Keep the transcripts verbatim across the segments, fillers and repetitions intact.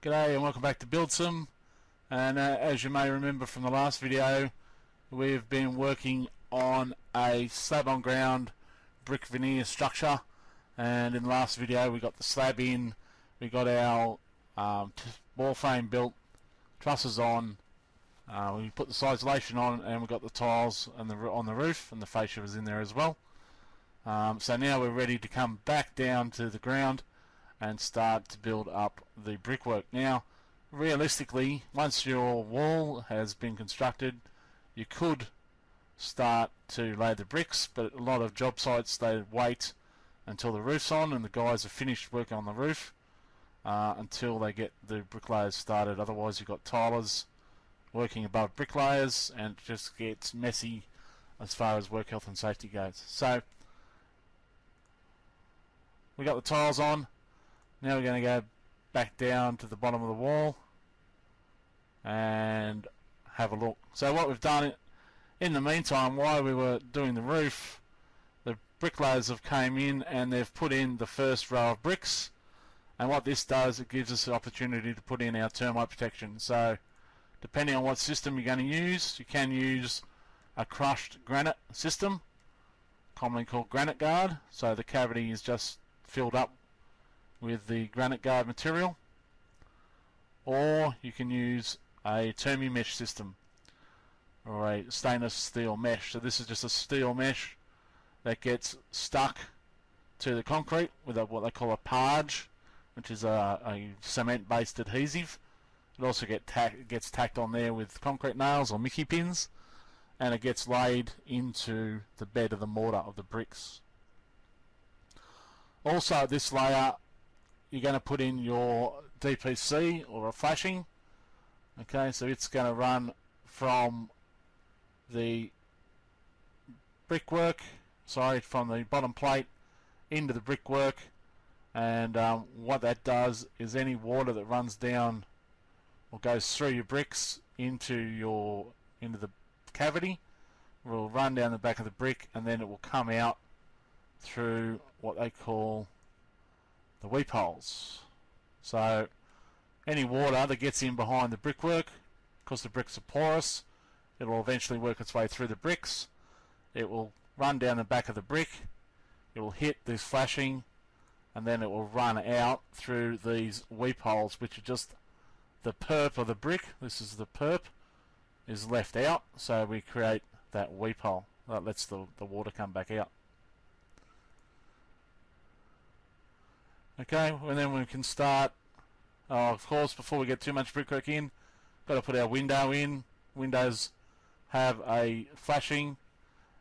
G'day and welcome back to Buildsum, and uh, as you may remember from the last video, we've been working on a slab on ground brick veneer structure, and in the last video we got the slab in, we got our um, ball frame built, trusses on, uh, we put the isolation on, and we got the tiles and the, on the roof, and the fascia was in there as well. Um, so now we're ready to come back down to the ground and start to build up the brickwork. Now realistically, once your wall has been constructed, you could start to lay the bricks, but a lot of job sites, they wait until the roof's on and the guys are finished working on the roof uh, until they get the bricklayers started. Otherwise you've got tilers working above bricklayers, and it just gets messy as far as work health and safety goes. So we got the tiles on. Now we're going to go back down to the bottom of the wall and have a look. So what we've done in the meantime, while we were doing the roof, the bricklayers have came in and they've put in the first row of bricks, and what this does, it gives us the opportunity to put in our termite protection. So depending on what system you're going to use, you can use a crushed granite system, commonly called granite guard. So the cavity is just filled up with the granite guard material, or you can use a termi mesh system or a stainless steel mesh. So this is just a steel mesh that gets stuck to the concrete with a, what they call a parge, which is a, a cement based adhesive. It also get tack, gets tacked on there with concrete nails or Mickey pins, and it gets laid into the bed of the mortar of the bricks. Also this layer, you're going to put in your D P C or a flashing. Okay, so it's going to run from the brickwork, sorry, from the bottom plate into the brickwork, and um, what that does is any water that runs down or goes through your bricks into your into the cavity will run down the back of the brick, and then it will come out through what they call the weep holes. So any water that gets in behind the brickwork, because the bricks are porous, it will eventually work its way through the bricks. It will run down the back of the brick, it will hit this flashing, and then it will run out through these weep holes, which are just the perp of the brick. This is the perp is left out, so we create that weep hole that lets the, the water come back out. Okay, and then we can start, oh, of course, before we get too much brickwork in, got to put our window in. Windows have a flashing,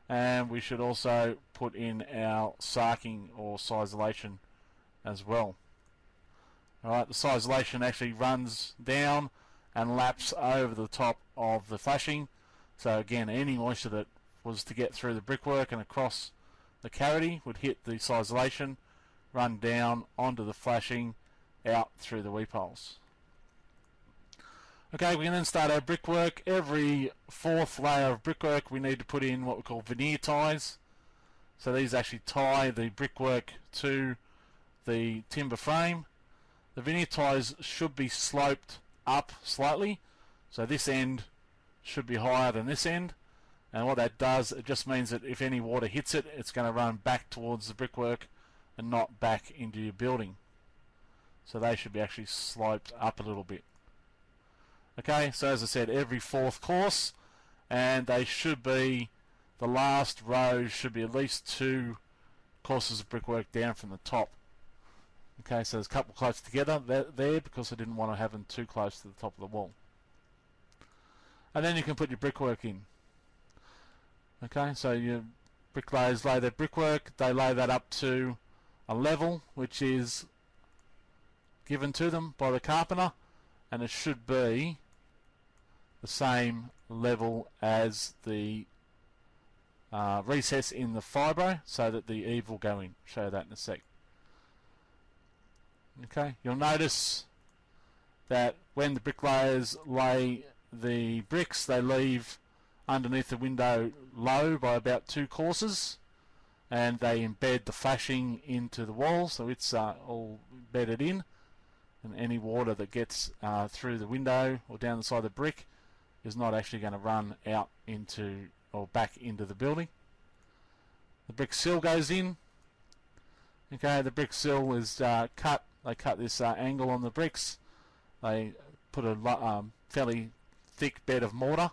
and we should also put in our sarking or sisolation as well. Alright, the sisolation actually runs down and laps over the top of the flashing. So again, any moisture that was to get through the brickwork and across the cavity would hit the sisolation, run down onto the flashing, out through the weep holes. Okay, we can then start our brickwork. Every fourth layer of brickwork we need to put in what we call veneer ties. So these actually tie the brickwork to the timber frame. The veneer ties should be sloped up slightly, so this end should be higher than this end, and what that does, it just means that if any water hits it, it's going to run back towards the brickwork and not back into your building. So they should be actually sloped up a little bit. Okay, so as I said, every fourth course, and they should be, the last row should be at least two courses of brickwork down from the top. Okay, so there's a couple close together there because I didn't want to have them too close to the top of the wall. And then you can put your brickwork in. Okay, so your bricklayers lay their brickwork, they lay that up to a level which is given to them by the carpenter, and it should be the same level as the uh, recess in the fibro, so that the eave will go in. Show that in a sec. Okay, you'll notice that when the bricklayers lay the bricks, they leave underneath the window low by about two courses, and they embed the flashing into the wall, so it's uh, all embedded in, and any water that gets uh, through the window or down the side of the brick is not actually going to run out into or back into the building. The brick sill goes in. Okay, the brick sill is uh, cut. They cut this uh, angle on the bricks. They put a um, fairly thick bed of mortar.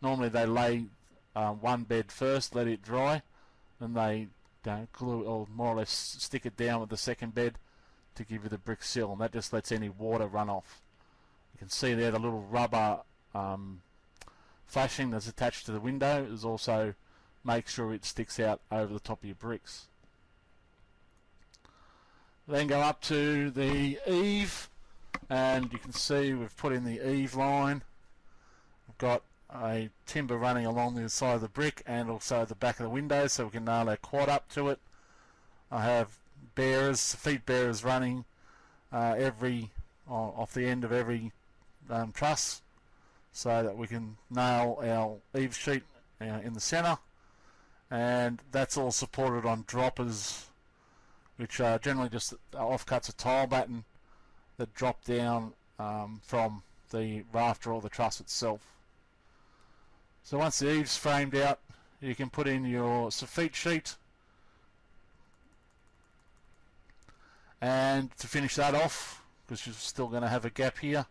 Normally they lay uh, one bed first, let it dry, and they uh, glue or more or less stick it down with the second bed to give you the brick sill, and that just lets any water run off. You can see there the little rubber um, flashing that's attached to the window is also make sure it sticks out over the top of your bricks. Then go up to the eave, and you can see we've put in the eave line. We've got a timber running along the side of the brick and also the back of the window, so we can nail our quad up to it. I have bearers, feet bearers running uh, every uh, off the end of every um, truss, so that we can nail our eave sheet uh, in the centre, and that's all supported on droppers, which are generally just offcuts of tile batten that drop down um, from the rafter or the truss itself. So once the eave's framed out, you can put in your soffit sheet, and to finish that off, because you're still going to have a gap here,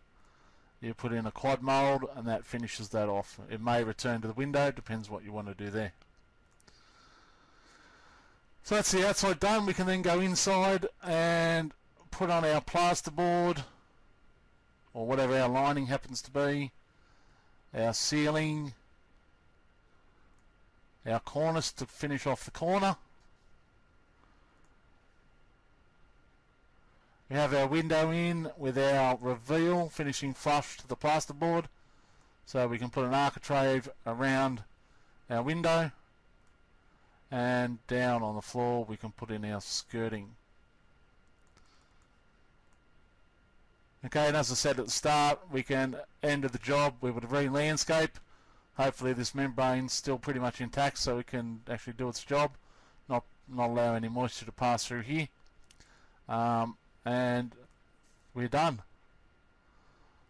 you put in a quad mould, and that finishes that off. It may return to the window, depends what you want to do there. So that's the outside done. We can then go inside and put on our plasterboard or whatever our lining happens to be, our ceiling, our cornice to finish off the corner. We have our window in with our reveal finishing flush to the plasterboard, so we can put an architrave around our window, and down on the floor we can put in our skirting. Okay, and as I said at the start, we can end of the job with a re-landscape. Hopefully this membrane's still pretty much intact, so it can actually do its job, not not allow any moisture to pass through here, um, and we're done.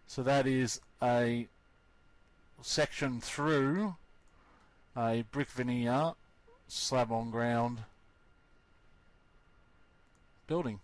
So that is a section through a brick veneer slab on ground building.